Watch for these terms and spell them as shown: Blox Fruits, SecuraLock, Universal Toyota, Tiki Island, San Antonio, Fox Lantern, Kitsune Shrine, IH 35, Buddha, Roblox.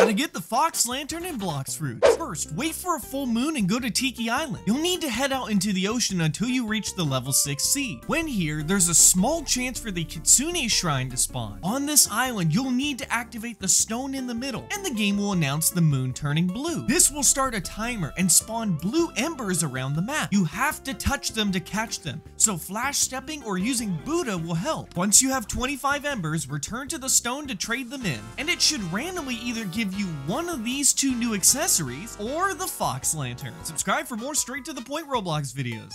How to get the Fox Lantern and Blox Fruits. First, wait for a full moon and go to Tiki Island. You'll need to head out into the ocean until you reach the level 6 sea. When here, there's a small chance for the Kitsune Shrine to spawn. On this island, you'll need to activate the stone in the middle, and the game will announce the moon turning blue. This will start a timer and spawn blue embers around the map. You have to touch them to catch them, so flash stepping or using Buddha will help. Once you have 25 embers, return to the stone to trade them in, and it should randomly either give you one of these two new accessories or the Fox Lantern. Subscribe for more straight to the point Roblox videos.